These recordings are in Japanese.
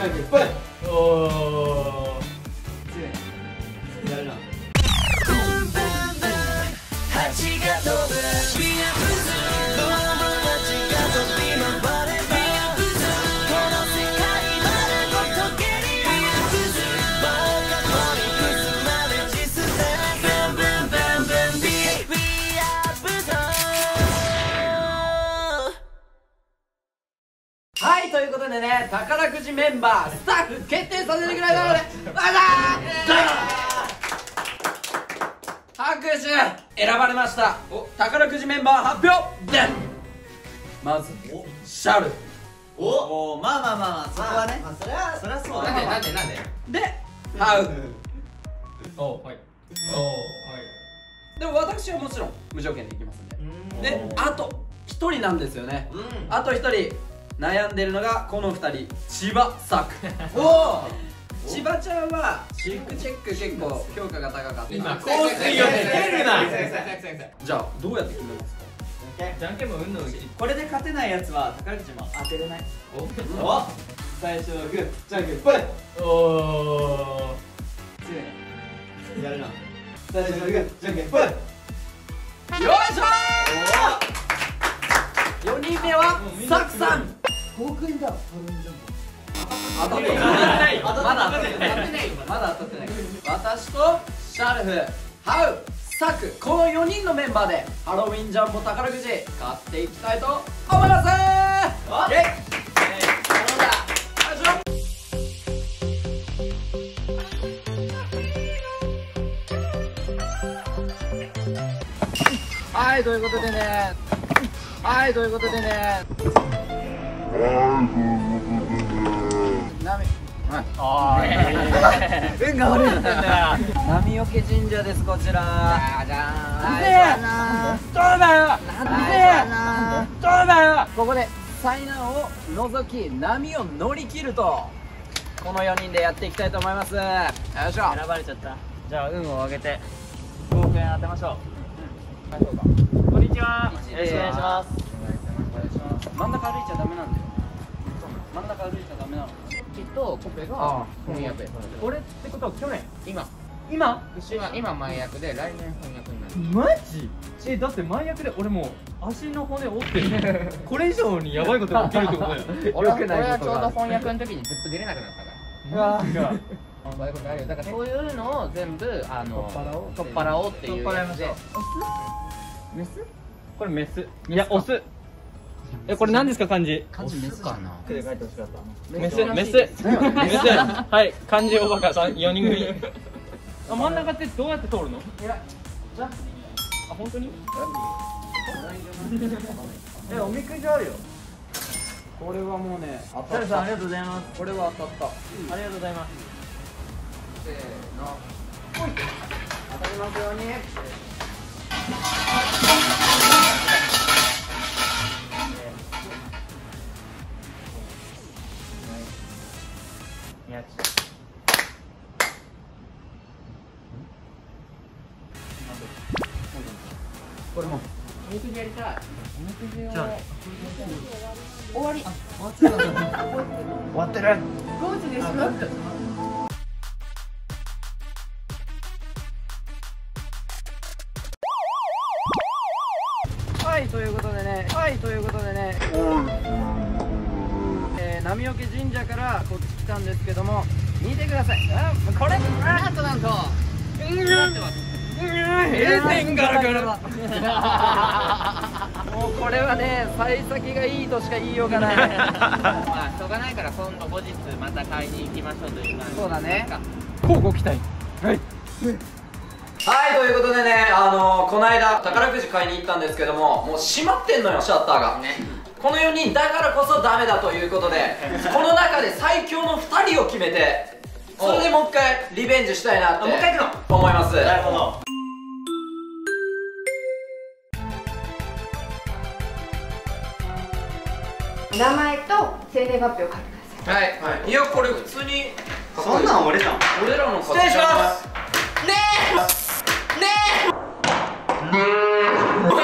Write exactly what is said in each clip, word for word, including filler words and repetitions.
なんかいっぱい。おお。強い。やるな。はい、ということでね、宝くじメンバー、スタッフ決定させてくれたので、わざー拍手選ばれました。お、宝くじメンバー発表でまず、シャル。おお、まあまあまあまあ、それはね。それは、それはそうだね。なんでなんでなんで。で、ハウ。お、はい。お、はい。でも私はもちろん、無条件でいきますんで。で、あと、一人なんですよね。あと一人。悩んでるのがこのふたり、千葉サク。おお、千葉ちゃんはチックチェック結構評価が高かった。今香水を出るな。じゃあどうやって決めますか？じゃんけんもうんのうち。これで勝てないやつは宝くじも当てれない。おお、最初はグーじゃんけんぽい。おお、強い。やるな。最初はグーじゃんけんぽい。よいしょー。よにんめはサクさん。ごおくえんだ。当たってないよ。まだ当たってないよ。まだ当たってない。私とシャルフ、ハウ、サク、このよにんのメンバーでハロウィンジャンボ宝くじ買っていきたいと思います。イエイ。はい、ということでね。はい、ということでね。はい、ということでね。運が悪いんだよ。波よけ神社です、こちら。なんでそうだよ。なんでそうだよ。ここで災難を除き、波を乗り切ると、このよにんでやっていきたいと思います。よいしょ。選ばれちゃった。じゃあ、運を上げて、ごおくえん当てましょう。こんにちは。よろしくお願いします。真ん中歩いちゃダメなんだよ。真ん中歩いちゃダメなの。チェッキとコペが翻訳。これってことは去年、今今牛は今前役で、来年翻訳になる。マジ？え、だって前役で俺もう足の骨折ってる。これ以上にやばいことが起きるってことだよ。俺はちょうど翻訳の時にずっと出れなくなったから。うわー。だからそういうのを全部あの取っ払おうっていうやつで。メス？これメス。いやオス。え、これ何ですか？漢字。漢字メスかな。手で書いてほしかった。メス、メス、メス。はい、漢字おばかさん、四人組。あ、真ん中ってどうやって通るの？いや、じゃあ、本当に？え、おみくじあるよ。これはもうね、当たった。シャルさん、ありがとうございます。これは当たった。ありがとうございます。せーの。当たりますように。これもおみくじやりたい。おみくじを終わり。終わってる。ゴージでします。はい、ということでね。はい、ということでね。えー、波よけ神社からこっち来たんですけども、見てください。あ、これなんとなんと。なってます。閉店ガラガラ。もうこれはね、幸先がいいとしか言いようがない。まあしょうがないから今度後日また買いに行きましょうという感じ。そうだね。こうご期待。はい。はい、ということでね、あのー、この間宝くじ買いに行ったんですけども、もう閉まってんのよシャッターが。このよにんだからこそダメだということで、この中で最強のふたりを決めて、それでもう一回リベンジしたいなって。もう一回行くの？思います。なるほど。名前と生年月日を書いてください。はい、はい、いやこれ普通にそんなん俺ら俺らの失礼しますねえねえねえ何これ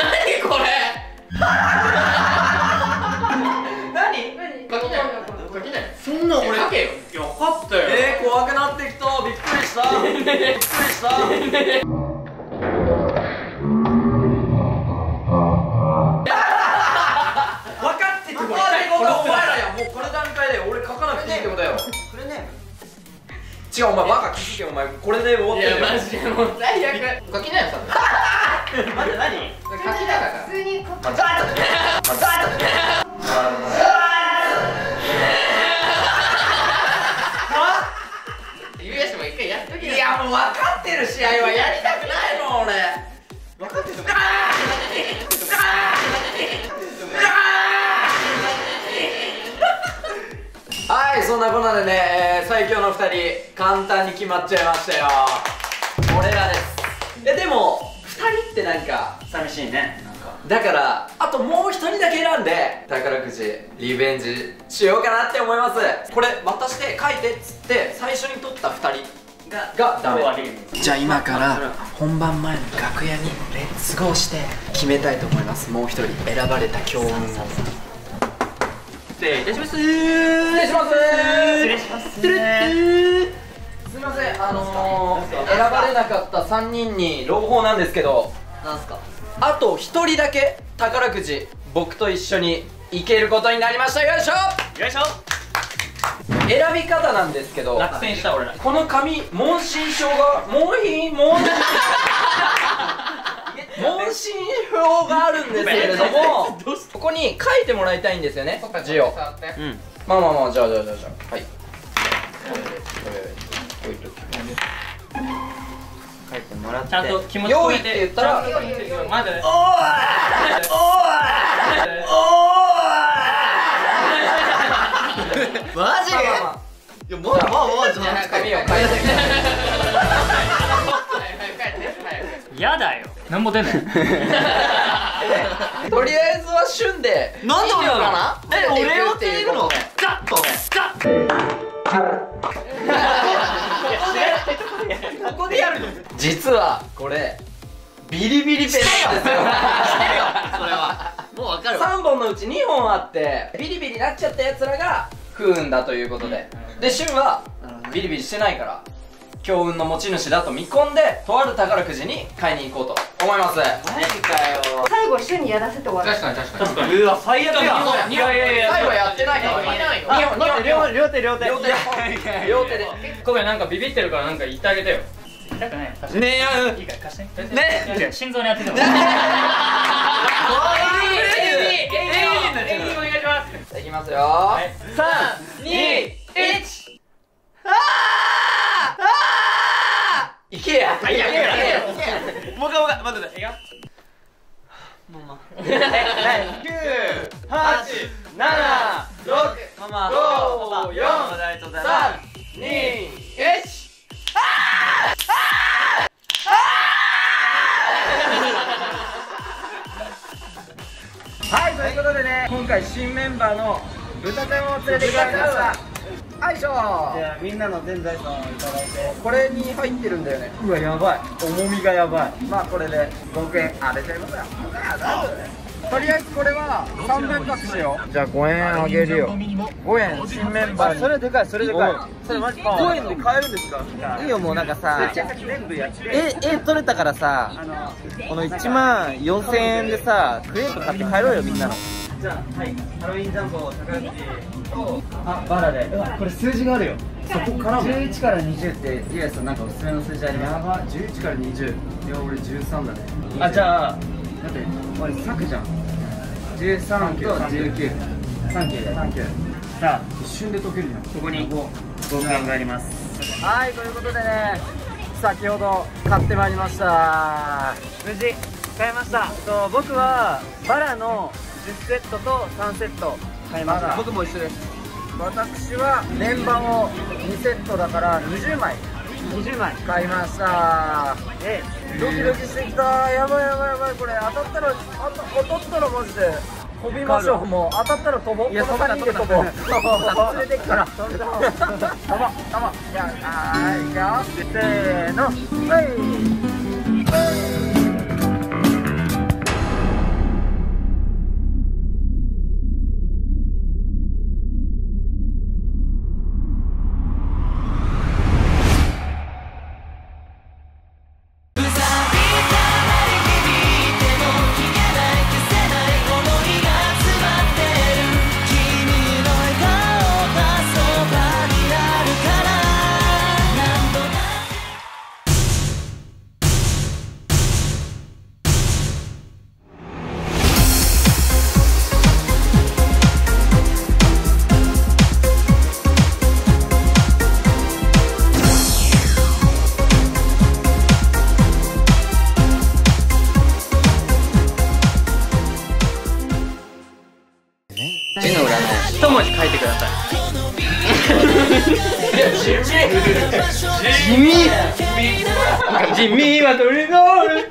何書きたい書きたいそんな俺かけよ。いや、かったよ。えー、怖くなってきた。びっくりした。びっくりした。違う、お前バカ気づけ、お前これで終わってるよ。いやマジでもう最悪。ガキだよ、多分。マジで何？ガキだから。普通に。まあザーッとね。まあザーッとね。あ？指足も一回やっときな。いやもう分かってる試合はやりたくないの俺。分かってる。はい、そんなことでね、最強のふたり簡単に決まっちゃいましたよ。俺らです。いやでもふたりってなんか寂しいね。なんかだからあともうひとりだけ選んで宝くじリベンジしようかなって思います。これ渡して書いてっつって最初に取ったふたりががダメ。じゃあ今から本番前の楽屋にレッツゴーして決めたいと思います。もうひとり選ばれた強運を。失礼いたします。失礼します失礼しますすいません、あのー、選ばれなかったさんにんに朗報なんですけど。なんすか？あとひとりだけ宝くじ僕と一緒に行けることになりました。よいしょよいしょ。選び方なんですけど、落選した俺ら。この紙問診票がもういい問診問診票があるんですけれどもここに書いてもらいたいんですよね、字を。まあまあまあ、じゃあじゃあじゃあじゃあはい、書いてもらってちゃんと気持ち込めて言ったらまずおーいおーいおーいマジで。いやもうもうもうじゃあ紙を変えてやだよ。なんも出ない。とりあえずはシュンで。なんで俺かな？え、俺をっていうの？ザッとね。ザッ。ここでやるの？実はこれビリビリペンですよ。それはもうわかる。三本のうち二本あってビリビリなっちゃったやつらが不運だということで、でシュンはビリビリしてないから。強運の持ち主だと見込んでとある宝くじに買いに行こうと思います。マジかよ。最後シュンにやらせて終わる。確かに確かに。うわ最悪だ。いやいやいや最後やってないから両手両手両手両手で。小林なんかビビってるからなんか言ってあげてよ。痛くないよ。ねえいいから貸してね。心臓に当ててもらう。お願いします。いきますよ。さんにいち。いけや。いやいやいや。もう一回もう一回待ってて。いくよ。ママ。きゅうはちななろくごよんさんにいち。ああああ。はい、ということでね、今回新メンバーの豚ちゃんを連れてきました。よいしょ。じゃあみんなの全財産をいただいて、これに入ってるんだよね。うわやばい、重みがやばい。まあこれでごえんあれちゃいますよ。とりあえずこれはさんぶん割くしよう。じゃあごえんあげるよ。ごえん新メンバーに。それでかい、それでかい。それマジごえんで買えるんですか？いいよ、もうなんかさええ取れたからさ、このいちまんよんせんえんでさクレープ買って帰ろうよみんなの。じゃあはい、ハロウィンジャンボ宝くじ。あ、バラで。これ数字があるよ。そこからじゅういちからにじゅうってリアさんなんかおすすめの数字あります？やば、じゅういちからにじゅう。いや俺じゅうさんだね。あ、じゃあだって俺削じゃん。じゅうさんとじゅうきゅうさんきゅうだよ。さあ一瞬で解けるじゃん。ここにごおくえんがあります。はい、ということでね、先ほど買ってまいりました。無事買いました。僕はバラのじゅっセットとさんセット買いました。僕も一緒です。私は連番をにセットだからにじゅうまい買いました。えドキドキしてきた。やばいやばいやばい。これ当たったら当たったらマジで飛びましょう。もう当たったら飛ぼう。いや飛ばないで飛ぼう。連れてきたら飛んだ飛ぼう飛ぼう。じゃあはい、いくよ。せーのはいはい。絵の裏の一文字書いてください。いや地味地味地味はどれどれ